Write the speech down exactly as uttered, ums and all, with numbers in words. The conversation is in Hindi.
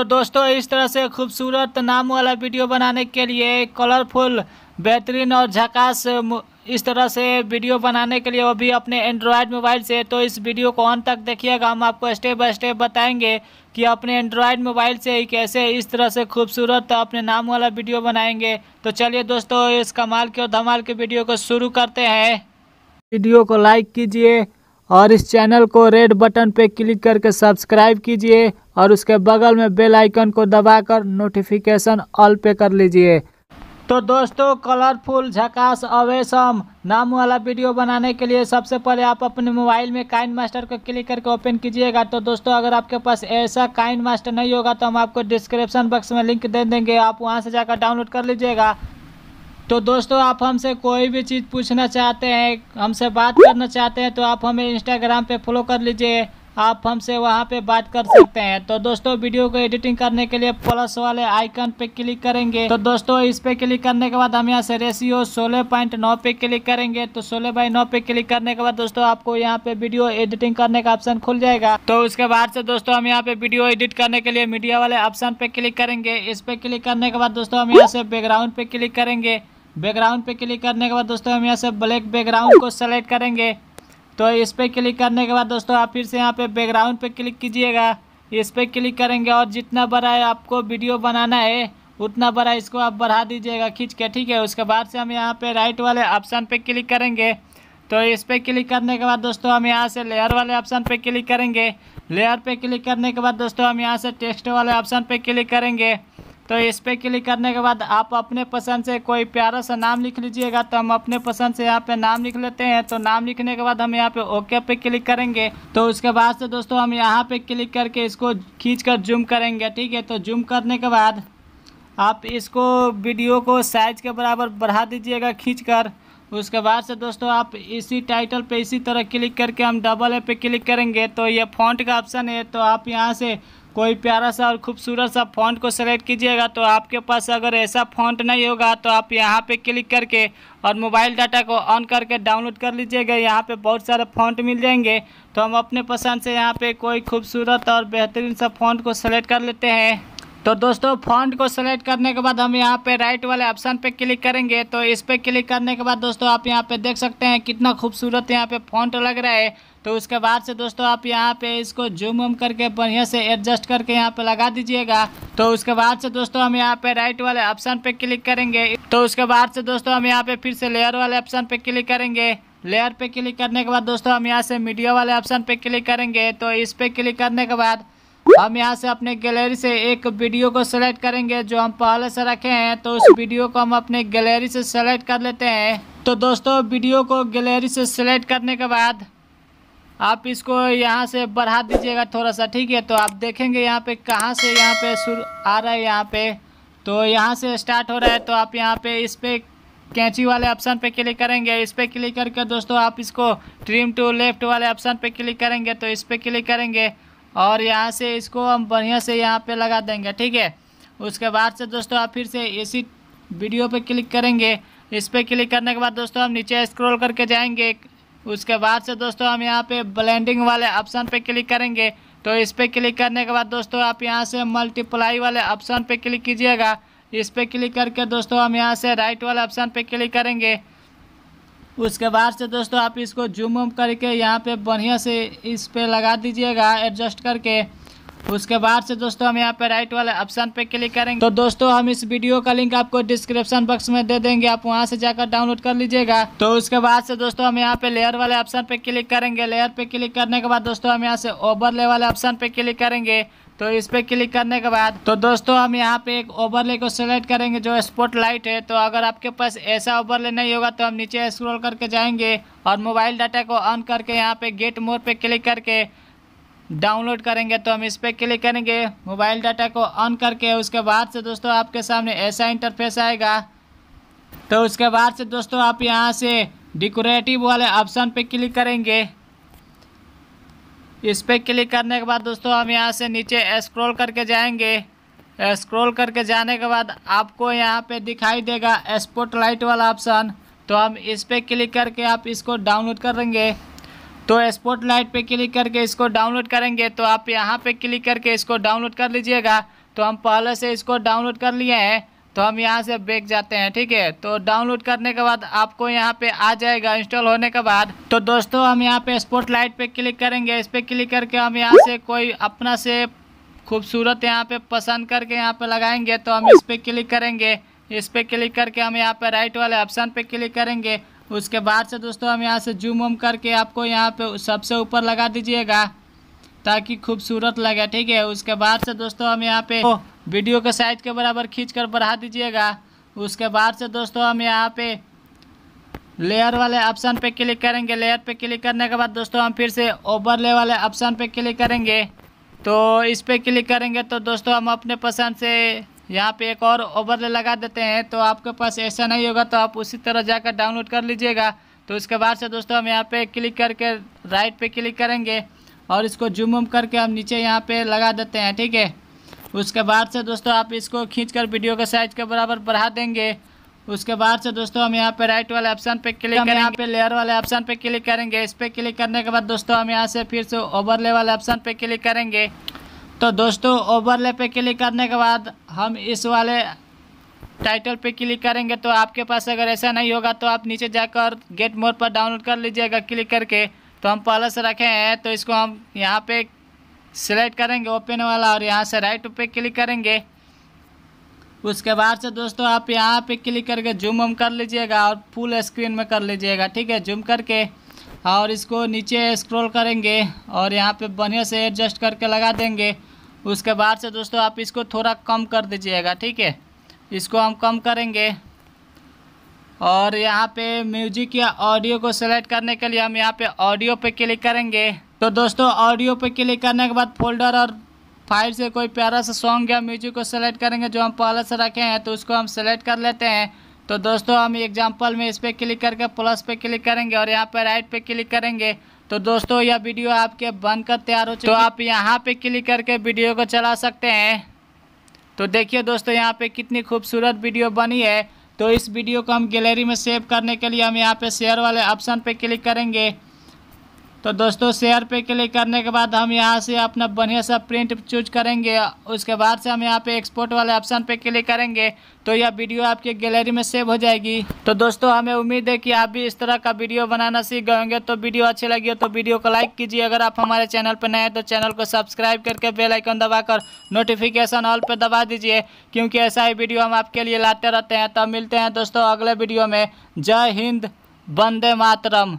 तो दोस्तों इस तरह से खूबसूरत नाम वाला वीडियो बनाने के लिए कलरफुल बेहतरीन और झकास इस तरह से वीडियो बनाने के लिए वो भी अपने एंड्रॉयड मोबाइल से, तो इस वीडियो को अंत तक देखिएगा। हम आपको स्टेप बाय स्टेप बताएंगे कि अपने एंड्रॉयड मोबाइल से ही कैसे इस तरह से खूबसूरत अपने नाम वाला वीडियो बनाएंगे। तो चलिए दोस्तों इस कमाल के और धमाल के वीडियो को शुरू करते हैं। वीडियो को लाइक कीजिए और इस चैनल को रेड बटन पे क्लिक करके सब्सक्राइब कीजिए और उसके बगल में बेल आइकन को दबाकर नोटिफिकेशन ऑल पे कर लीजिए। तो दोस्तों कलरफुल झकास अवेसम नाम वाला वीडियो बनाने के लिए सबसे पहले आप अपने मोबाइल में काइनमास्टर को क्लिक करके ओपन कीजिएगा। तो दोस्तों अगर आपके पास ऐसा काइनमास्टर नहीं होगा तो हम आपको डिस्क्रिप्शन बॉक्स में लिंक दे देंगे, आप वहाँ से जाकर डाउनलोड कर लीजिएगा। तो दोस्तों आप हमसे कोई भी चीज़ पूछना चाहते हैं, हमसे बात करना चाहते हैं, तो आप हमें इंस्टाग्राम पे फॉलो कर लीजिए, आप हमसे वहाँ पे बात कर सकते हैं। तो दोस्तों वीडियो को एडिटिंग करने के लिए प्लस वाले आइकन पे क्लिक करेंगे। तो दोस्तों इस पे क्लिक करने के बाद हम यहाँ से रेशियो सोलह पॉइंट नौ पे क्लिक करेंगे। तो सोलह बाई नौ पे क्लिक करने के बाद दोस्तों आपको यहाँ पे वीडियो एडिटिंग करने का ऑप्शन खुल जाएगा। तो उसके बाद से दोस्तों हम यहाँ पे वीडियो एडिट करने के लिए मीडिया वाले ऑप्शन पे क्लिक करेंगे। इस पे क्लिक करने के बाद दोस्तों हम यहाँ से बैकग्राउंड पे क्लिक करेंगे। बैकग्राउंड पे क्लिक करने के बाद दोस्तों हम यहाँ से ब्लैक बैकग्राउंड को सेलेक्ट करेंगे। तो इस पे क्लिक करने के बाद दोस्तों आप फिर से यहाँ पे बैकग्राउंड पे क्लिक कीजिएगा, इस पे क्लिक करेंगे और जितना बड़ा है आपको वीडियो बनाना है उतना बड़ा इसको आप बढ़ा दीजिएगा खींच के, ठीक है। उसके बाद से हम यहाँ पे राइट वाले ऑप्शन पे क्लिक करेंगे। तो इस पे क्लिक करने के बाद दोस्तों हम यहाँ से लेयर वाले ऑप्शन पे क्लिक करेंगे। लेयर पे क्लिक करने के बाद दोस्तों हम यहाँ से टेक्स्ट वाले ऑप्शन पे क्लिक करेंगे। तो इस पे क्लिक करने के बाद आप अपने पसंद से कोई प्यारा सा नाम लिख लीजिएगा। तो हम अपने पसंद से यहाँ पे नाम लिख लेते हैं। तो नाम लिखने के बाद हम यहाँ पे ओके पे क्लिक करेंगे। तो उसके बाद से दोस्तों हम यहाँ पे क्लिक करके इसको खींचकर जूम करेंगे, ठीक है। तो जूम करने के बाद आप इसको वीडियो को साइज के बराबर बढ़ा दीजिएगा खींच कर। उसके बाद से दोस्तों आप इसी टाइटल पे इसी तरह क्लिक करके हम डबल ए पे क्लिक करेंगे। तो ये फॉन्ट का ऑप्शन है, तो आप यहाँ से कोई प्यारा सा और खूबसूरत सा फॉन्ट को सेलेक्ट कीजिएगा। तो आपके पास अगर ऐसा फॉन्ट नहीं होगा तो आप यहाँ पे क्लिक करके और मोबाइल डाटा को ऑन करके डाउनलोड कर लीजिएगा। यहाँ पे बहुत सारे फॉन्ट मिल जाएंगे। तो हम अपने पसंद से यहाँ पे कोई खूबसूरत और बेहतरीन सा फॉन्ट को सेलेक्ट कर लेते हैं। तो दोस्तों फॉन्ट को सेलेक्ट करने के बाद हम यहाँ पे राइट वाले ऑप्शन पे क्लिक करेंगे। तो इस पे क्लिक करने के बाद दोस्तों आप यहाँ पे देख सकते हैं कितना खूबसूरत यहाँ पे फॉन्ट लग रहा है। तो उसके बाद से दोस्तों आप यहाँ पे इसको जूम वूम करके बढ़िया से एडजस्ट करके यहाँ पे लगा दीजिएगा। तो उसके बाद से दोस्तों हम यहाँ पे राइट वाले ऑप्शन पे क्लिक करेंगे। तो उसके बाद से दोस्तों हम यहाँ पे फिर से लेयर वाले ऑप्शन पे क्लिक करेंगे। लेयर पे क्लिक करने के बाद दोस्तों हम यहाँ से मीडिया वाले ऑप्शन पे क्लिक करेंगे। तो इस पे क्लिक करने के बाद हम यहाँ से अपने गैलरी से एक वीडियो को सेलेक्ट करेंगे जो हम पहले से रखे हैं। तो उस वीडियो को हम अपने गैलरी से सेलेक्ट कर लेते हैं। तो दोस्तों वीडियो को गैलरी से सेलेक्ट करने के बाद आप इसको यहाँ से बढ़ा दीजिएगा थोड़ा सा, ठीक है। तो आप देखेंगे यहाँ पे कहाँ से यहाँ पे शुरू आ रहा है, यहाँ पे तो यहाँ से स्टार्ट हो रहा है। तो आप यहाँ पे इस पे कैंची वाले ऑप्शन पे क्लिक करेंगे। इस पे क्लिक करके दोस्तों आप इसको ट्रिम टू लेफ्ट वाले ऑप्शन पे क्लिक करेंगे। तो इस पे क्लिक करेंगे और यहाँ से इसको हम बढ़िया से यहाँ पे लगा देंगे, ठीक है। उसके बाद से दोस्तों आप फिर से इसी वीडियो पे क्लिक करेंगे। इस पे क्लिक करने के बाद दोस्तों हम नीचे स्क्रॉल करके जाएंगे। उसके बाद से दोस्तों हम यहाँ पे ब्लेंडिंग वाले ऑप्शन पे क्लिक करेंगे। तो इस पे क्लिक करने के बाद दोस्तों आप यहाँ से मल्टीप्लाई वाले ऑप्शन पे क्लिक कीजिएगा। इस पे क्लिक करके दोस्तों हम यहाँ से राइट वाले ऑप्शन पे क्लिक करेंगे। उसके बाद से दोस्तों आप इसको जूम वूम करके यहाँ पे बढ़िया से इस पे लगा दीजिएगा एडजस्ट करके। उसके बाद से दोस्तों हम यहाँ पे राइट वाले ऑप्शन पे क्लिक करेंगे। तो दोस्तों हम इस वीडियो का लिंक आपको डिस्क्रिप्शन बॉक्स में दे देंगे, आप वहाँ से जाकर डाउनलोड कर लीजिएगा। तो उसके बाद से दोस्तों हम यहाँ पे लेयर वाले ऑप्शन पे क्लिक करेंगे। लेयर पे क्लिक करने के बाद दोस्तों हम यहाँ से ओवरले वाले ऑप्शन पे क्लिक करेंगे। तो इस पे क्लिक करने के बाद तो दोस्तों हम यहाँ पे एक ओवरले को सेलेक्ट करेंगे जो स्पॉटलाइट है। तो अगर आपके पास ऐसा ओवरले नहीं होगा तो हम नीचे स्क्रॉल करके जाएंगे और मोबाइल डाटा को ऑन करके यहाँ पे गेट मोर पे क्लिक करके डाउनलोड करेंगे। तो हम इस पे क्लिक करेंगे मोबाइल डाटा को ऑन करके। उसके बाद से दोस्तों आपके सामने ऐसा इंटरफेस आएगा। तो उसके बाद से दोस्तों आप यहाँ से डेकोरेटिव वाले ऑप्शन पे क्लिक करेंगे। इस पे क्लिक करने के बाद दोस्तों हम यहाँ से नीचे स्क्रॉल करके जाएंगे। स्क्रॉल करके जाने के बाद आपको यहाँ पे दिखाई देगा स्पॉटलाइट वाला ऑप्शन। तो हम इस पे क्लिक करके आप इसको डाउनलोड करेंगे। तो स्पॉटलाइट पे क्लिक करके इसको डाउनलोड करेंगे। तो आप यहाँ पे क्लिक करके इसको डाउनलोड कर लीजिएगा। तो हम पहले से इसको डाउनलोड कर लिए हैं, तो हम यहाँ से बैक जाते हैं। ठीक है, तो डाउनलोड करने के बाद आपको यहाँ पे आ जाएगा इंस्टॉल होने के बाद। तो दोस्तों हम यहाँ पे स्पॉटलाइट पे क्लिक करेंगे। इस पर क्लिक करके हम यहाँ से कोई अपना से खूबसूरत यहाँ पे पसंद करके यहाँ पे लगाएंगे। तो हम इस पर क्लिक करेंगे। इस पर क्लिक करके हम यहाँ पे राइट वाले ऑप्शन पे क्लिक करेंगे। उसके बाद से दोस्तों हम यहाँ से जूम वूम करके आपको यहाँ पे सबसे ऊपर लगा दीजिएगा ताकि खूबसूरत लगे। ठीक है, उसके बाद से दोस्तों हम यहाँ पे वीडियो के साइज के बराबर खींचकर बढ़ा दीजिएगा। उसके बाद से दोस्तों हम यहाँ पे लेयर वाले ऑप्शन पे क्लिक करेंगे। लेयर पे क्लिक करने के बाद दोस्तों हम फिर से ओवरले वाले ऑप्शन पे क्लिक करेंगे। तो इस पर क्लिक करेंगे तो दोस्तों हम अपने पसंद से यहाँ पे एक और ओवरले लगा देते हैं। तो आपके पास ऐसा नहीं होगा तो आप उसी तरह जाकर डाउनलोड कर लीजिएगा। तो उसके बाद से दोस्तों हम यहाँ पे क्लिक करके राइट पे क्लिक करेंगे और इसको जूम वूम करके हम नीचे यहाँ पे लगा देते हैं। ठीक है, उसके बाद से दोस्तों आप इसको खींचकर वीडियो के साइज के बराबर बढ़ा देंगे। उसके बाद से दोस्तों हम यहाँ पे राइट वाले ऑप्शन पे क्लिक करेंगे। यहाँ पे लेयर वाले ऑप्शन पे क्लिक करेंगे। इस पर क्लिक करने के बाद दोस्तों हम यहाँ से फिर से ओवरले वाले ऑप्शन पे क्लिक करेंगे। तो दोस्तों ओवरले पे क्लिक करने के बाद हम इस वाले टाइटल पे क्लिक करेंगे। तो आपके पास अगर ऐसा नहीं होगा तो आप नीचे जाकर गेट मोर पर डाउनलोड कर लीजिएगा क्लिक करके। तो हम पहले से रखे हैं तो इसको हम यहाँ पे सिलेक्ट करेंगे ओपन वाला और यहाँ से राइट पे क्लिक करेंगे। उसके बाद से दोस्तों आप यहाँ पे क्लिक करके जूम हम कर लीजिएगा और फुल स्क्रीन में कर लीजिएगा। ठीक है, जूम करके और इसको नीचे स्क्रॉल करेंगे और यहाँ पे बढ़िया से एडजस्ट करके लगा देंगे। उसके बाद से दोस्तों आप इसको थोड़ा कम कर दीजिएगा। ठीक है, इसको हम कम करेंगे और यहाँ पे म्यूजिक या ऑडियो को सेलेक्ट करने के लिए हम यहाँ पे ऑडियो पे क्लिक करेंगे। तो दोस्तों ऑडियो पे क्लिक करने के बाद फोल्डर और फाइल से कोई प्यारा सा सॉन्ग या म्यूजिक को सेलेक्ट करेंगे जो हम पहले से रखे हैं। तो उसको हम सेलेक्ट कर लेते हैं। तो दोस्तों हम एग्जांपल में इस पर क्लिक करके प्लस पे क्लिक करेंगे और यहाँ पे राइट पे क्लिक करेंगे। तो दोस्तों यह वीडियो आपके बनकर तैयार हो चुकी है। तो आप यहाँ पे क्लिक करके वीडियो को चला सकते हैं। तो देखिए दोस्तों यहाँ पे कितनी खूबसूरत वीडियो बनी है। तो इस वीडियो को हम गैलरी में सेव करने के लिए हम यहाँ पे शेयर वाले ऑप्शन पे क्लिक करेंगे। तो दोस्तों शेयर पे क्लिक करने के बाद हम यहाँ से अपना बढ़िया सा प्रिंट चूज करेंगे। उसके बाद से हम यहाँ पे एक्सपोर्ट वाले ऑप्शन पे क्लिक करेंगे। तो यह वीडियो आपके गैलरी में सेव हो जाएगी। तो दोस्तों हमें उम्मीद है कि आप भी इस तरह का वीडियो बनाना सीख गए होंगे। तो वीडियो अच्छी लगी हो तो वीडियो को लाइक कीजिए। अगर आप हमारे चैनल पर नए हैं तो चैनल को सब्सक्राइब करके बेल आइकन दबाकर नोटिफिकेशन ऑल पर दबा दीजिए, क्योंकि ऐसा ही वीडियो हम आपके लिए लाते रहते हैं। तो मिलते हैं दोस्तों अगले वीडियो में। जय हिंद, वंदे मातरम।